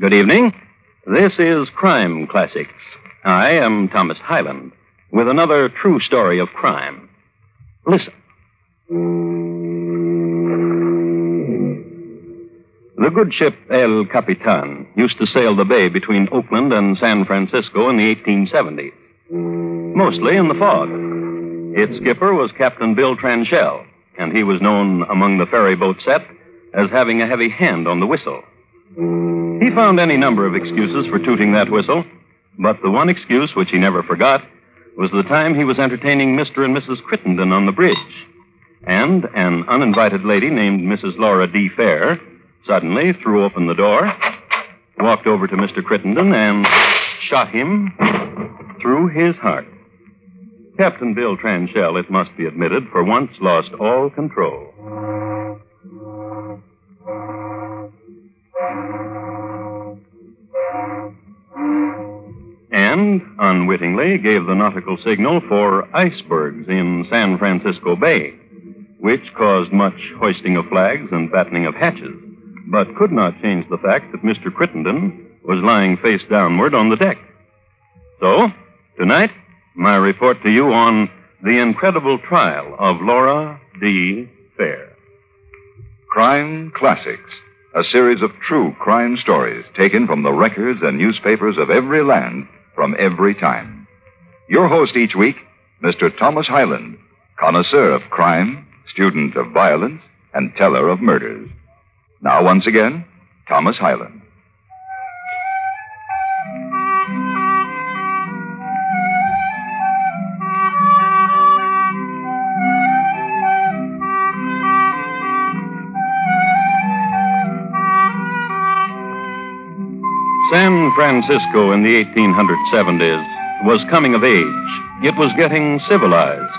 Good evening. This is Crime Classics. I am Thomas Hyland with another true story of crime. Listen. The good ship El Capitan used to sail the bay between Oakland and San Francisco in the 1870s, mostly in the fog. Its skipper was Captain Bill Tranchell, and he was known among the ferryboat set as having a heavy hand on the whistle. He found any number of excuses for tooting that whistle, but the one excuse which he never forgot was the time he was entertaining Mr. and Mrs. Crittenden on the bridge, and an uninvited lady named Mrs. Laura D. Fair suddenly threw open the door, walked over to Mr. Crittenden, and shot him through his heart. Captain Bill Tranchell, it must be admitted, for once lost all control. And, unwittingly, gave the nautical signal for icebergs in San Francisco Bay, which caused much hoisting of flags and battening of hatches, but could not change the fact that Mr. Crittenden was lying face downward on the deck. So, tonight, my report to you on The Incredible Trial of Laura D. Fair. Crime Classics, a series of true crime stories taken from the records and newspapers of every land, from every time. Your host each week, Mr. Thomas Hyland, connoisseur of crime, student of violence, and teller of murders. Now, once again, Thomas Hyland. San Francisco in the 1870s was coming of age. It was getting civilized.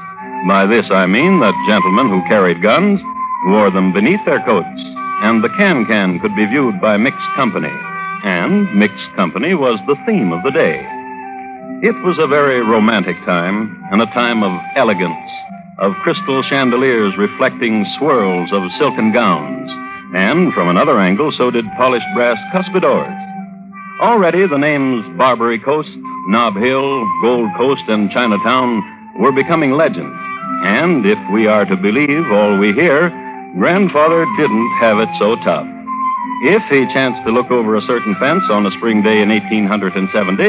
By this I mean that gentlemen who carried guns wore them beneath their coats, and the can-can could be viewed by mixed company. And mixed company was the theme of the day. It was a very romantic time, and a time of elegance, of crystal chandeliers reflecting swirls of silken gowns, and from another angle so did polished brass cuspidors. Already the names Barbary Coast, Knob Hill, Gold Coast, and Chinatown were becoming legends. And if we are to believe all we hear, Grandfather didn't have it so tough. If he chanced to look over a certain fence on a spring day in 1870,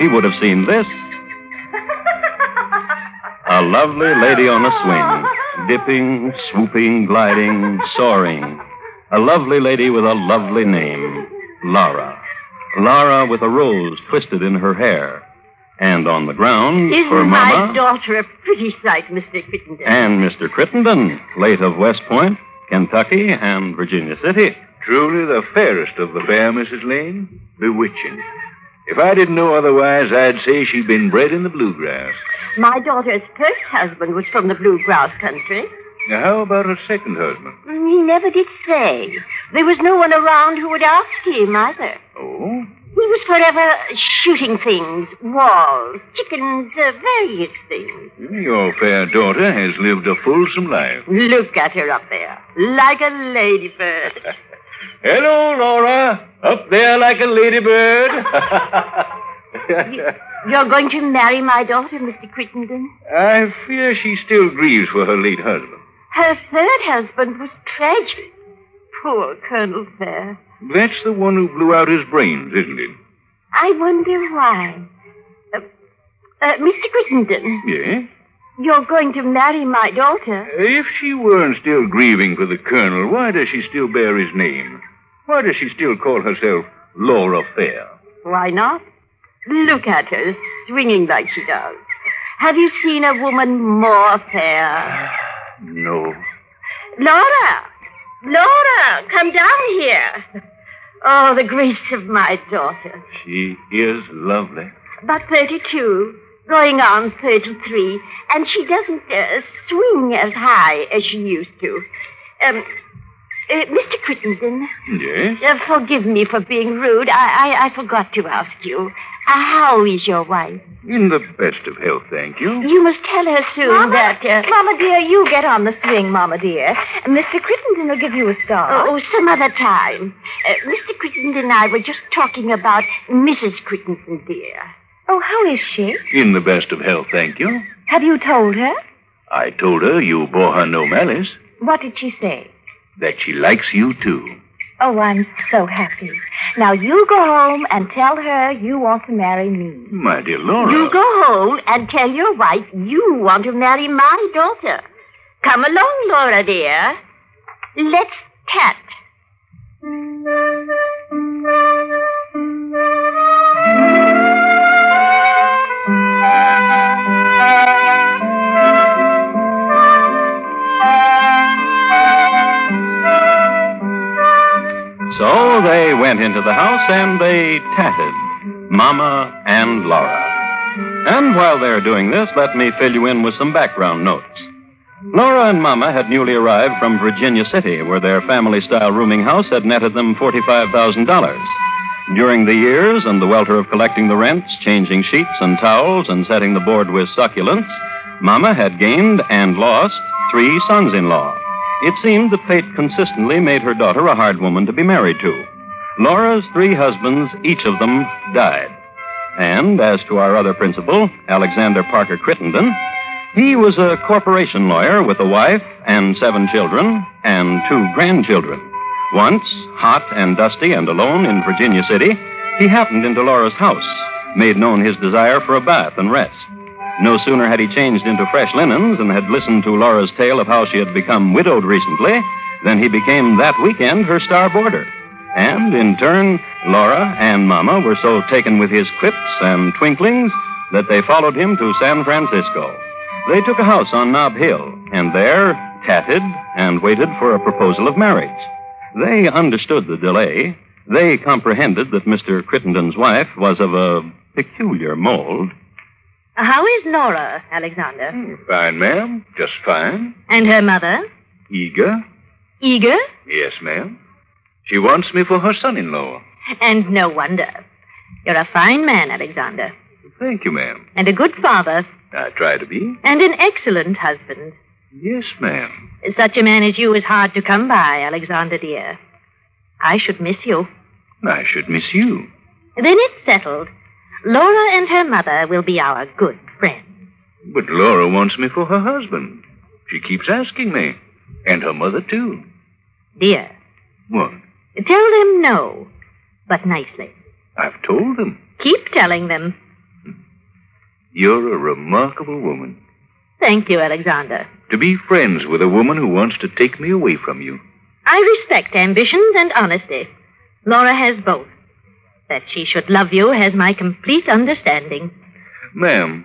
he would have seen this. A lovely lady on a swing, dipping, swooping, gliding, soaring. A lovely lady with a lovely name, Laura. Laura with a rose twisted in her hair. And on the ground, isn't her mama... Isn't my daughter a pretty sight, Mr. Crittenden? And Mr. Crittenden, late of West Point, Kentucky, and Virginia City. Truly the fairest of the fair, Mrs. Lane. Bewitching. If I didn't know otherwise, I'd say she'd been bred in the bluegrass. My daughter's first husband was from the bluegrass country. Now, how about her second husband? He never did say. There was no one around who would ask him, either. Oh? He was forever shooting things, walls, chickens, various things. Your fair daughter has lived a fulsome life. Look at her up there, like a ladybird. Hello, Laura. Up there like a ladybird. You're going to marry my daughter, Mr. Crittenden? I fear she still grieves for her late husband. Her third husband was tragic. Poor Colonel Fair. That's the one who blew out his brains, isn't it? I wonder why. Mr. Crittenden. Yes? You're going to marry my daughter. If she weren't still grieving for the Colonel, why does she still bear his name? Why does she still call herself Laura Fair? Why not? Look at her, swinging like she does. Have you seen a woman more fair? No. Laura! Laura, come down here. Oh, the grace of my daughter. She is lovely. About 32, going on 33, and she doesn't swing as high as she used to. Mr. Crittenden. Yes? Forgive me for being rude. I forgot to ask you. How is your wife? In the best of health, thank you. You must tell her soon, Mama, that... Mama, dear, you get on the swing, Mama, dear. Mr. Crittenden will give you a star. Oh, some other time. Mr. Crittenden and I were just talking about Mrs. Crittenden, dear. Oh, how is she? In the best of health, thank you. Have you told her? I told her you bore her no malice. What did she say? That she likes you, too. Oh, I'm so happy. Now, you go home and tell her you want to marry me. My dear Laura. You go home and tell your wife you want to marry my daughter. Come along, Laura, dear. Let's tat. So they went into the house and they tatted, Mama and Laura. And while they're doing this, let me fill you in with some background notes. Laura and Mama had newly arrived from Virginia City, where their family-style rooming house had netted them $45,000. During the years and the welter of collecting the rents, changing sheets and towels, and setting the board with succulents, Mama had gained and lost 3 sons-in-law. It seemed that fate consistently made her daughter a hard woman to be married to. Laura's 3 husbands, each of them, died. And as to our other principal, Alexander Parker Crittenden, he was a corporation lawyer with a wife and 7 children and 2 grandchildren. Once, hot and dusty and alone in Virginia City, he happened into Laura's house, made known his desire for a bath and rest. No sooner had he changed into fresh linens and had listened to Laura's tale of how she had become widowed recently than he became that weekend her star boarder. And in turn, Laura and Mama were so taken with his quips and twinklings that they followed him to San Francisco. They took a house on Knob Hill, and there tatted and waited for a proposal of marriage. They understood the delay. They comprehended that Mr. Crittenden's wife was of a peculiar mold. How is Laura, Alexander? Fine, ma'am. Just fine. And her mother? Eager. Eager? Yes, ma'am. She wants me for her son-in-law. And no wonder. You're a fine man, Alexander. Thank you, ma'am. And a good father. I try to be. And an excellent husband. Yes, ma'am. Such a man as you is hard to come by, Alexander, dear. I should miss you. I should miss you. Then it's settled. Laura and her mother will be our good friends. But Laura wants me for her husband. She keeps asking me. And her mother, too. Dear. What? Tell them no, but nicely. I've told them. Keep telling them. You're a remarkable woman. Thank you, Alexander. To be friends with a woman who wants to take me away from you. I respect ambitions and honesty. Laura has both. That she should love you has my complete understanding. Ma'am.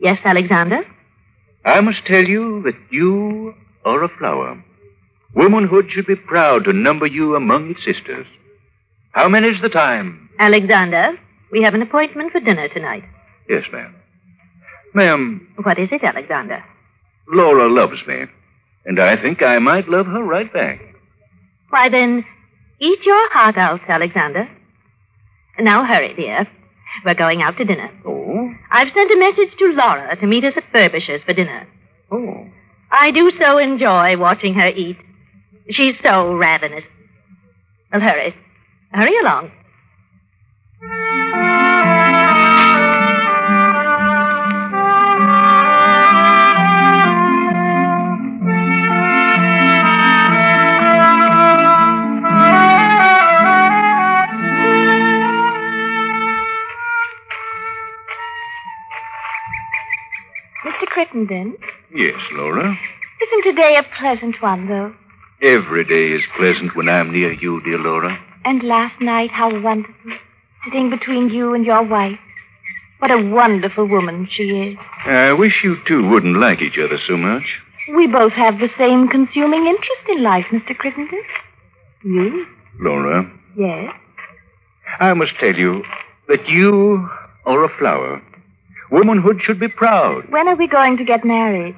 Yes, Alexander? I must tell you that you are a flower. Womanhood should be proud to number you among its sisters. How many's the time? Alexander, we have an appointment for dinner tonight. Yes, ma'am. Ma'am. What is it, Alexander? Laura loves me, and I think I might love her right back. Why, then, eat your heart out, Alexander. Now, hurry, dear. We're going out to dinner. Oh? I've sent a message to Laura to meet us at Furbish's for dinner. Oh. I do so enjoy watching her eat. She's so ravenous. Well, hurry. Hurry along. Crittenden? Yes, Laura? Isn't today a pleasant one, though? Every day is pleasant when I'm near you, dear Laura. And last night, how wonderful. Sitting between you and your wife. What a wonderful woman she is. I wish you two wouldn't like each other so much. We both have the same consuming interest in life, Mr. Crittenden. You? Laura? Yes? I must tell you that you are a flower. Womanhood should be proud. When are we going to get married?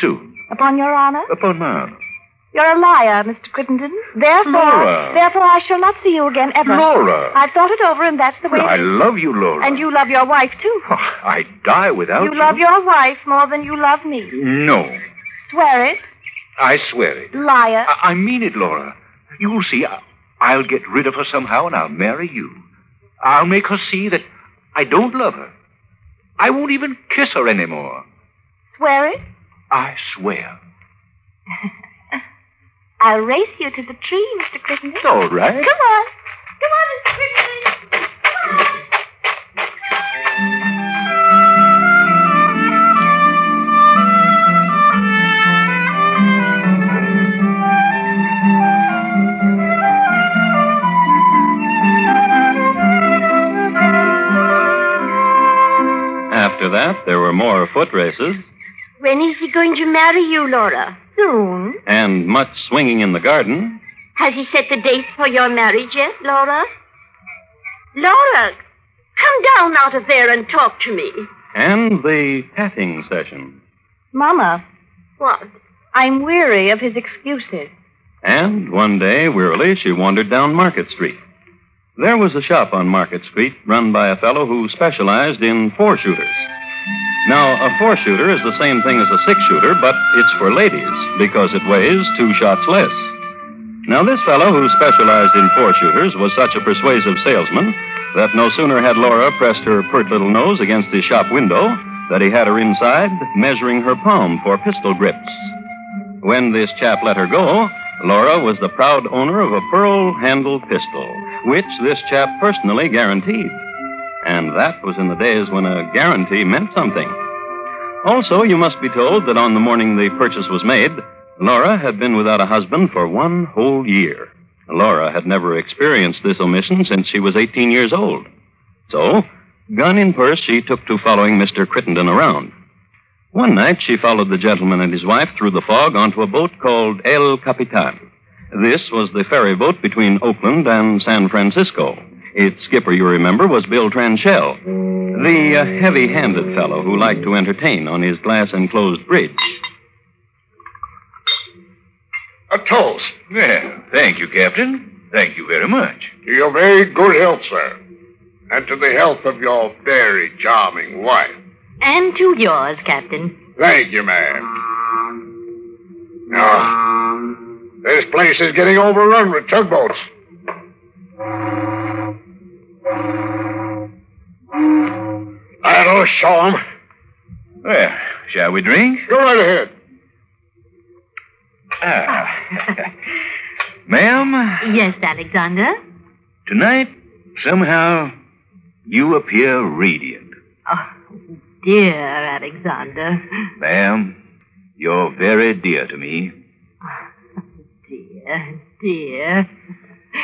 Soon. Upon your honor? Upon mine. You're a liar, Mr. Crittenden. Therefore, I shall not see you again ever. Laura! I've thought it over, and that's the way. I love you, Laura. And you love your wife, too. Oh, I'd die without you. You love your wife more than you love me. No. Swear it. I swear it. Liar. I mean it, Laura. You'll see. I I'll get rid of her somehow, and I'll marry you. I'll make her see that I don't love her. I won't even kiss her anymore. Swear it? I swear. I'll race you to the tree, Mr. Crittenden. All right. Come on. Come on, Mr. Crittenden. Come on. After that, there were more foot races. When is he going to marry you, Laura? Soon. And much swinging in the garden. Has he set the date for your marriage yet, Laura? Laura, come down out of there and talk to me. And the patting session. Mama. What? I'm weary of his excuses. And one day, wearily, she wandered down Market Street. There was a shop on Market Street run by a fellow who specialized in four-shooters. Now, a four-shooter is the same thing as a six-shooter, but it's for ladies because it weighs 2 shots less. Now, this fellow who specialized in four-shooters was such a persuasive salesman that no sooner had Laura pressed her pert little nose against his shop window that he had her inside, measuring her palm for pistol grips. When this chap let her go, Laura was the proud owner of a pearl-handled pistol, which this chap personally guaranteed. And that was in the days when a guarantee meant something. Also, you must be told that on the morning the purchase was made, Laura had been without a husband for 1 whole year. Laura had never experienced this omission since she was 18 years old. So, gun in purse, she took to following Mr. Crittenden around. One night, she followed the gentleman and his wife through the fog onto a boat called El Capitan. This was the ferry boat between Oakland and San Francisco. Its skipper, you remember, was Bill Tranchell, the heavy-handed fellow who liked to entertain on his glass-enclosed bridge. A toast. Well, thank you, Captain. Thank you very much. To your very good health, sir. And to the health of your very charming wife. And to yours, Captain. Thank you, ma'am. Oh, this place is getting overrun with tugboats. That'll show 'em. Well, shall we drink? Go right ahead. Ma'am? Yes, Alexander? Tonight, somehow, you appear radiant. Oh. Dear Alexander. Ma'am, you're very dear to me. Oh, dear, dear.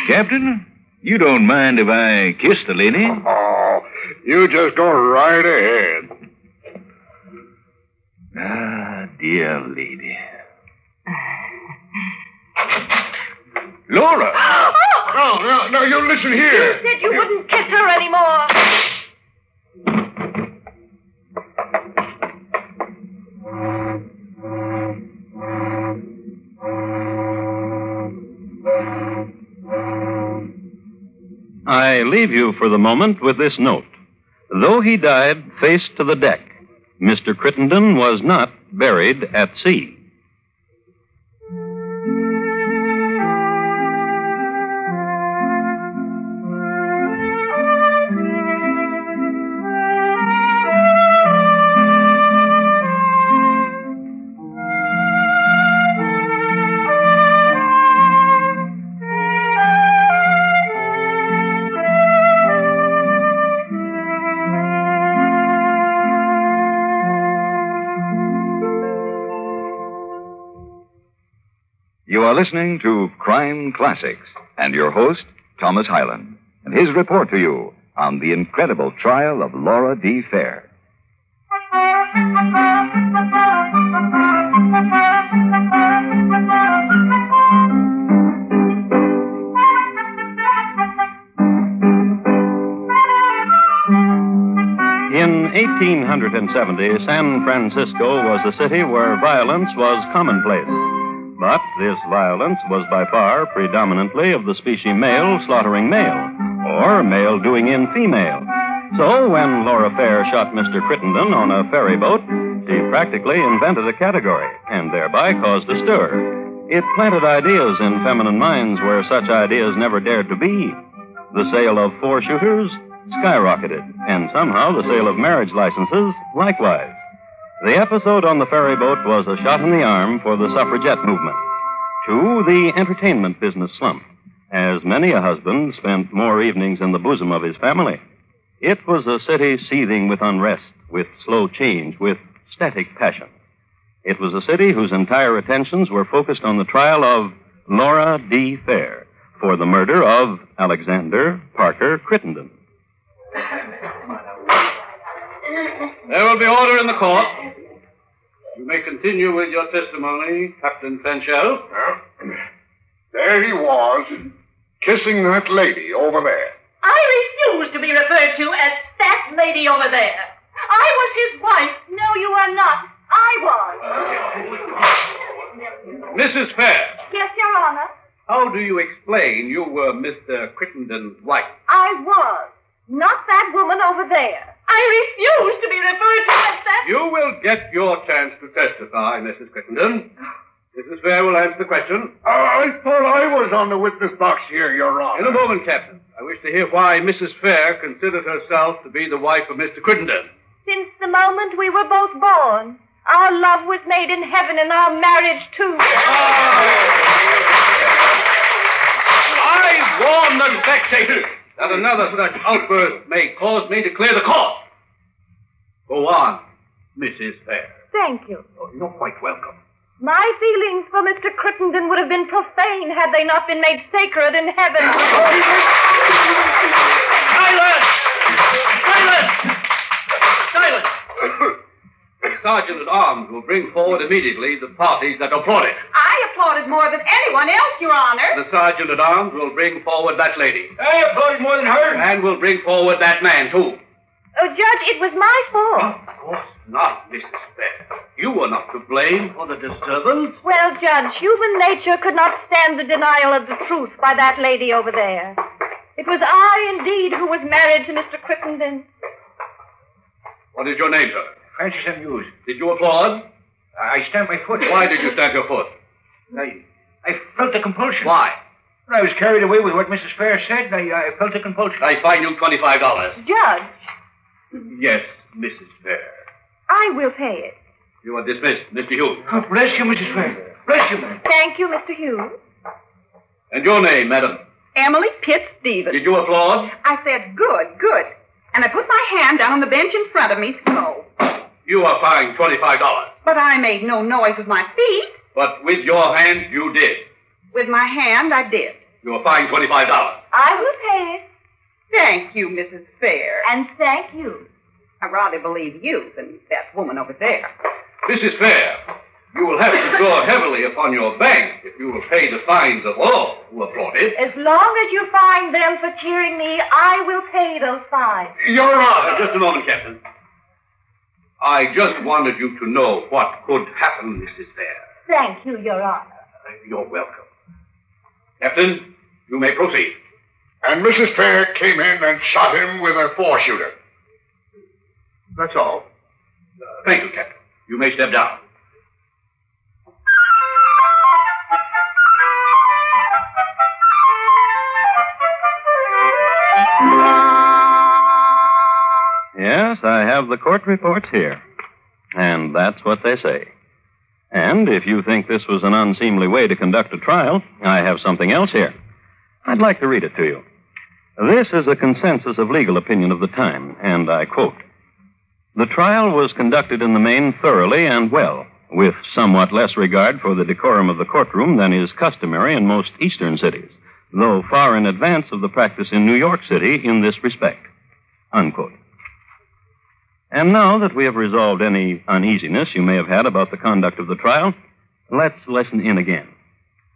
Captain, you don't mind if I kiss the lady? Oh, you just go right ahead. Ah, dear lady. Laura! Oh! No, you listen here. You said you wouldn't kiss her anymore. I leave you for the moment with this note. Though he died face to the deck, Mr. Crittenden was not buried at sea. Listening to Crime Classics, and your host, Thomas Hyland, and his report to you on the incredible trial of Laura D. Fair. In 1870, San Francisco was a city where violence was commonplace. But this violence was by far predominantly of the species male slaughtering male, or male doing in female. So when Laura Fair shot Mr. Crittenden on a ferry boat, she practically invented a category, and thereby caused a stir. It planted ideas in feminine minds where such ideas never dared to be. The sale of four-shooters skyrocketed, and somehow the sale of marriage licenses likewise. The episode on the ferry boat was a shot in the arm for the suffragette movement. Two, the entertainment business slump, as many a husband spent more evenings in the bosom of his family. It was a city seething with unrest, with slow change, with static passion. It was a city whose entire attentions were focused on the trial of Laura D. Fair for the murder of Alexander Parker Crittenden. There will be order in the court. You may continue with your testimony, Captain Tranchell. There he was, kissing that lady over there. I refuse to be referred to as that lady over there. I was his wife. No, you are not. I was. Mrs. Fair. Yes, Your Honor. How do you explain you were Mr. Crittenden's wife? I was. Not that woman over there. I refuse to be referred to as that... You will get your chance to testify, Mrs. Crittenden. Mrs. Fair will answer the question. I thought I was on the witness box here, Your Honor. In a moment, Captain. I wish to hear why Mrs. Fair considered herself to be the wife of Mr. Crittenden. Since the moment we were both born, our love was made in heaven and our marriage, too. I warn the spectators that another such outburst may cause me to clear the court. Go on, Mrs. Fair. Thank you. Oh, you're quite welcome. My feelings for Mr. Crittenden would have been profane had they not been made sacred in heaven. Silence! Silence! Silence! The sergeant-at-arms will bring forward immediately the parties that applauded. I applauded more than anyone else, Your Honor. The sergeant-at-arms will bring forward that lady. I applauded more than her. And will bring forward that man, too. Oh, Judge, it was my fault. Of course not, Mrs. Fair. You were not to blame for the disturbance. Well, Judge, human nature could not stand the denial of the truth by that lady over there. It was I, indeed, who was married to Mr. Crittenden. What is your name, sir? Francis M. Hughes. Did you applaud? I stamped my foot. Why did you stamp your foot? I felt the compulsion. Why? When I was carried away with what Mrs. Fair said, I felt the compulsion. I fine you $25. Judge. Yes, Mrs. Fair. I will pay it. You are dismissed, Mr. Hughes. Oh, bless you, Mrs. Fair. Bless you, ma'am. Thank you, Mr. Hughes. And your name, madam? Emily Pitt Stevens. Did you applaud? I said, good, good. And I put my hand down on the bench in front of me to go. You are fined $25. But I made no noise with my feet. But with your hand, you did. With my hand, I did. You are fined $25. I will pay it. Thank you, Mrs. Fair. And thank you. I rather believe you than that woman over there. Mrs. Fair, you will have to draw heavily upon your bank if you will pay the fines of all who applauded. As long as you fine them for cheering me, I will pay those fines. Your Honor. Just a moment, Captain. I just wanted you to know what could happen, Mrs. Fair. Thank you, Your Honor. You're welcome. Captain, you may proceed. And Mrs. Fair came in and shot him with a four-shooter. That's all. Thank you, Captain. You may step down. Yes, I have the court reports here. And that's what they say. And if you think this was an unseemly way to conduct a trial, I have something else here. I'd like to read it to you. This is a consensus of legal opinion of the time, and I quote, "The trial was conducted in the main thoroughly and well, with somewhat less regard for the decorum of the courtroom than is customary in most eastern cities, though far in advance of the practice in New York City in this respect." Unquote. And now that we have resolved any uneasiness you may have had about the conduct of the trial, let's listen in again.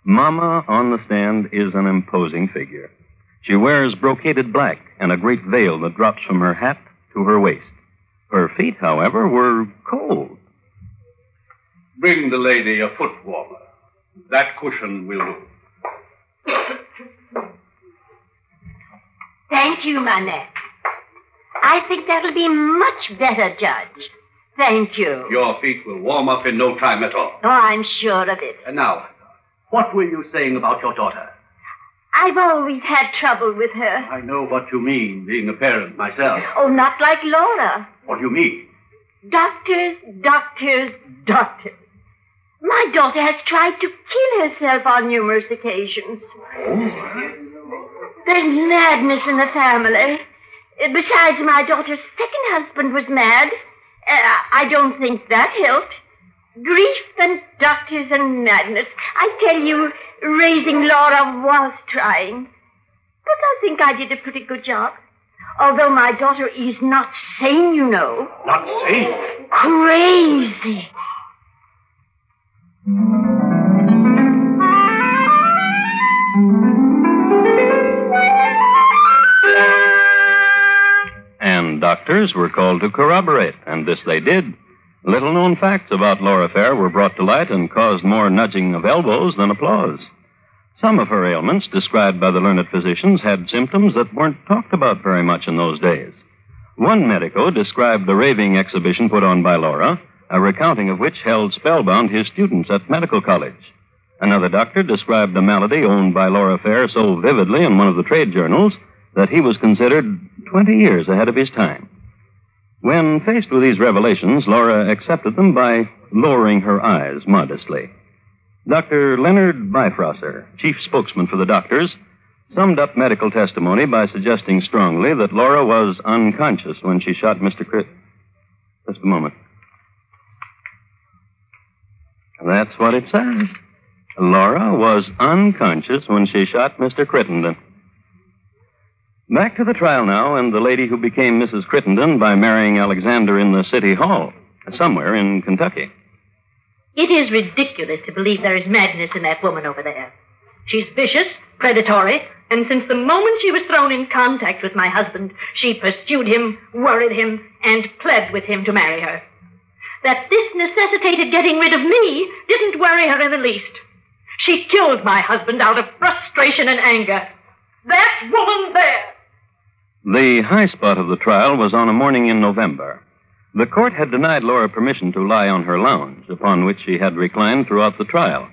Mama on the stand is an imposing figure. She wears brocaded black and a great veil that drops from her hat to her waist. Her feet, however, were cold. Bring the lady a foot warmer. That cushion will do. Thank you, Manette. I think that'll be much better, Judge. Thank you. Your feet will warm up in no time at all. Oh, I'm sure of it. And now, What were you saying about your daughter? I've always had trouble with her. I know what you mean, being a parent myself. Oh, not like Laura. What do you mean? Doctors, doctors, doctors. My daughter has tried to kill herself on numerous occasions. There's madness in the family. Besides, my daughter's second husband was mad. I don't think that helped. Grief and doctors and madness. I tell you, raising Laura was trying. But I think I did a pretty good job. Although my daughter is not sane, you know. Not sane? Crazy. And doctors were called to corroborate, and this they did. Little-known facts about Laura Fair were brought to light and caused more nudging of elbows than applause. Some of her ailments, described by the learned physicians, had symptoms that weren't talked about very much in those days. One medico described the raving exhibition put on by Laura, a recounting of which held spellbound his students at medical college. Another doctor described a malady owned by Laura Fair so vividly in one of the trade journals that he was considered 20 years ahead of his time. When faced with these revelations, Laura accepted them by lowering her eyes modestly. Dr. Leonard Bifrosser, chief spokesman for the doctors, summed up medical testimony by suggesting strongly that Laura was unconscious when she shot Mr. Just a moment. That's what it says. Laura was unconscious when she shot Mr. Crittenden. Back to the trial now, and the lady who became Mrs. Crittenden by marrying Alexander in the city hall, somewhere in Kentucky. It is ridiculous to believe there is madness in that woman over there. She's vicious, predatory, and since the moment she was thrown in contact with my husband, she pursued him, worried him, and pled with him to marry her. That this necessitated getting rid of me didn't worry her in the least. She killed my husband out of frustration and anger. That woman there! The high spot of the trial was on a morning in November. The court had denied Laura permission to lie on her lounge, upon which she had reclined throughout the trial.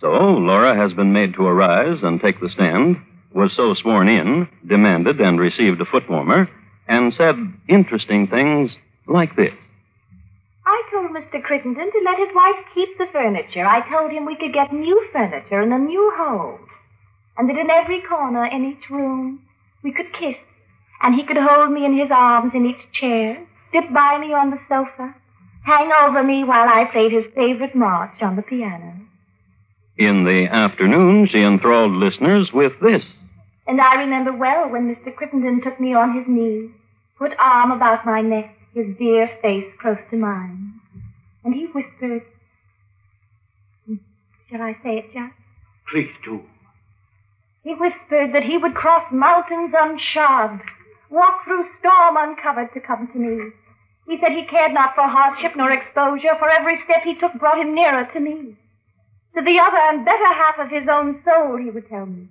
So Laura has been made to arise and take the stand, was so sworn in, demanded and received a foot warmer, and said interesting things like this. I told Mr. Crittenden to let his wife keep the furniture. I told him we could get new furniture in a new home, and that in every corner in each room we could kiss, and he could hold me in his arms in each chair, sit by me on the sofa, hang over me while I played his favorite march on the piano. In the afternoon, she enthralled listeners with this. And I remember well when Mr. Crittenden took me on his knee, put arm about my neck, his dear face close to mine, and he whispered, shall I say it, Jack? Please do. He whispered that he would cross mountains unshod, walk through storm uncovered to come to me. He said he cared not for hardship nor exposure, for every step he took brought him nearer to me. To the other and better half of his own soul, he would tell me.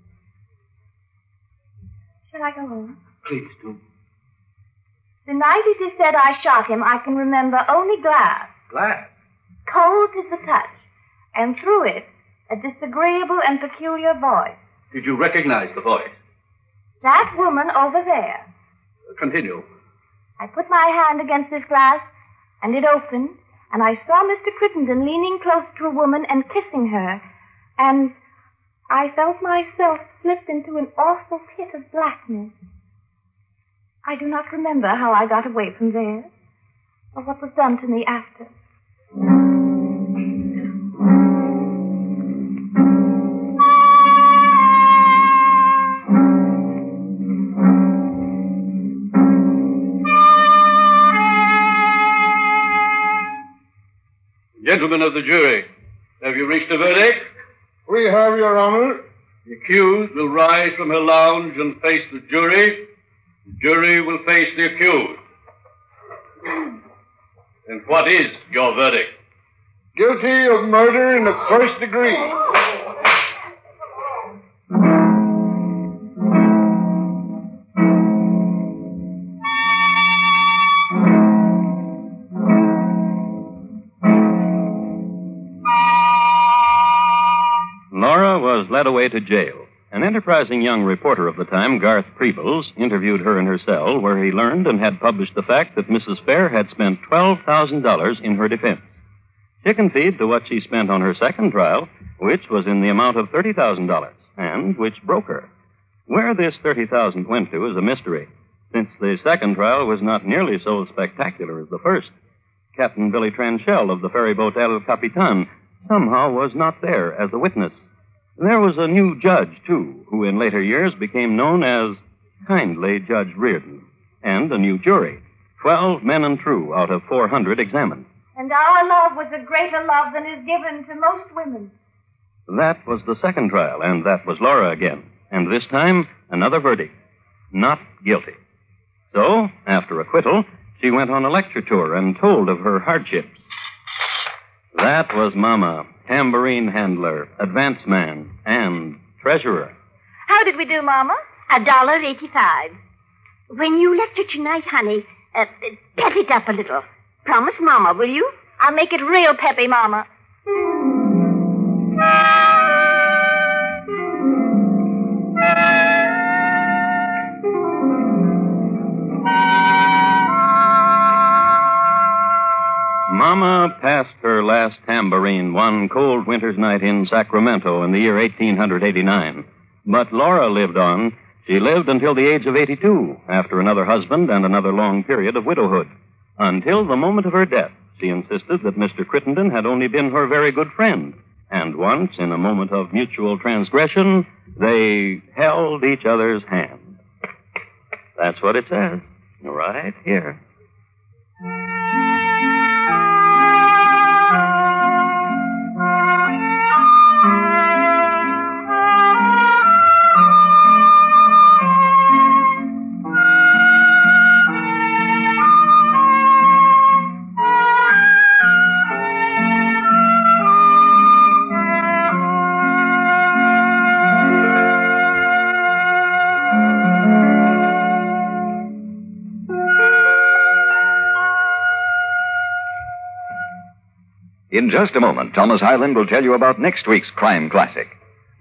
Shall I go on? Please do. The night it is said I shot him, I can remember only glass. Glass? Cold to the touch, and through it, a disagreeable and peculiar voice. Did you recognize the voice? That woman over there. Continue. I put my hand against this glass, and it opened, and I saw Mr. Crittenden leaning close to a woman and kissing her, and I felt myself slipped into an awful pit of blackness. I do not remember how I got away from there, or what was done to me after. Gentlemen of the jury, have you reached a verdict? We have, Your Honor. The accused will rise from her lounge and face the jury. The jury will face the accused. And what is your verdict? Guilty of murder in the first degree. Laura led away to jail. An enterprising young reporter of the time, Garth Prebles, interviewed her in her cell, where he learned and had published the fact that Mrs. Fair had spent $12,000 in her defense. Chicken feed to what she spent on her second trial, which was in the amount of $30,000, and which broke her. Where this $30,000 went to is a mystery, since the second trial was not nearly so spectacular as the first. Captain Billy Tranchell of the ferryboat El Capitan somehow was not there as a witness. There was a new judge, too, who in later years became known as kindly Judge Reardon, and a new jury, 12 men and true out of 400 examined. And our love was a greater love than is given to most women. That was the second trial, and that was Laura again. And this time, another verdict. Not guilty. So, after acquittal, she went on a lecture tour and told of her hardships. That was Mama, tambourine handler, advance man, and treasurer. How did we do, Mama? $1.85. When you lecture tonight, honey, pep it up a little. Promise Mama, will you? I'll make it real peppy, Mama. Mama passed her last tambourine one cold winter's night in Sacramento in the year 1889. But Laura lived on. She lived until the age of 82, after another husband and another long period of widowhood. Until the moment of her death, she insisted that Mr. Crittenden had only been her very good friend. And once, in a moment of mutual transgression, they held each other's hand. That's what it says, right here. In just a moment, Thomas Hyland will tell you about next week's Crime Classic.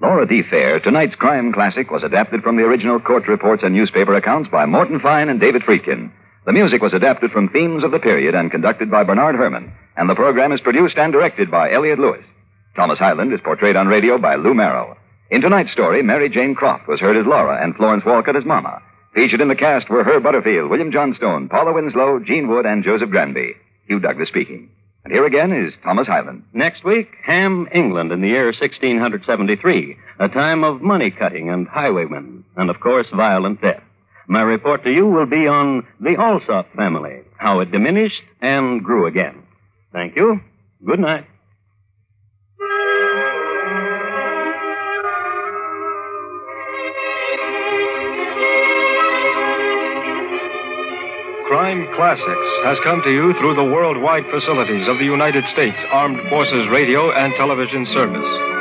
Laura D. Fair, tonight's Crime Classic, was adapted from the original court reports and newspaper accounts by Morton Fine and David Friedkin. The music was adapted from themes of the period and conducted by Bernard Herrmann. And the program is produced and directed by Elliot Lewis. Thomas Hyland is portrayed on radio by Lou Merrill. In tonight's story, Mary Jane Croft was heard as Laura and Florence Walcott as Mama. Featured in the cast were Herb Butterfield, William Johnstone, Paula Winslow, Gene Wood, and Joseph Granby. Hugh Douglas speaking. And here again is Thomas Hyland. Next week, Ham, England, in the year 1673, a time of money-cutting and highwaymen, and, of course, violent death. My report to you will be on the Alsop family, how it diminished and grew again. Thank you. Good night. Crime Classics has come to you through the worldwide facilities of the United States Armed Forces Radio and Television Service.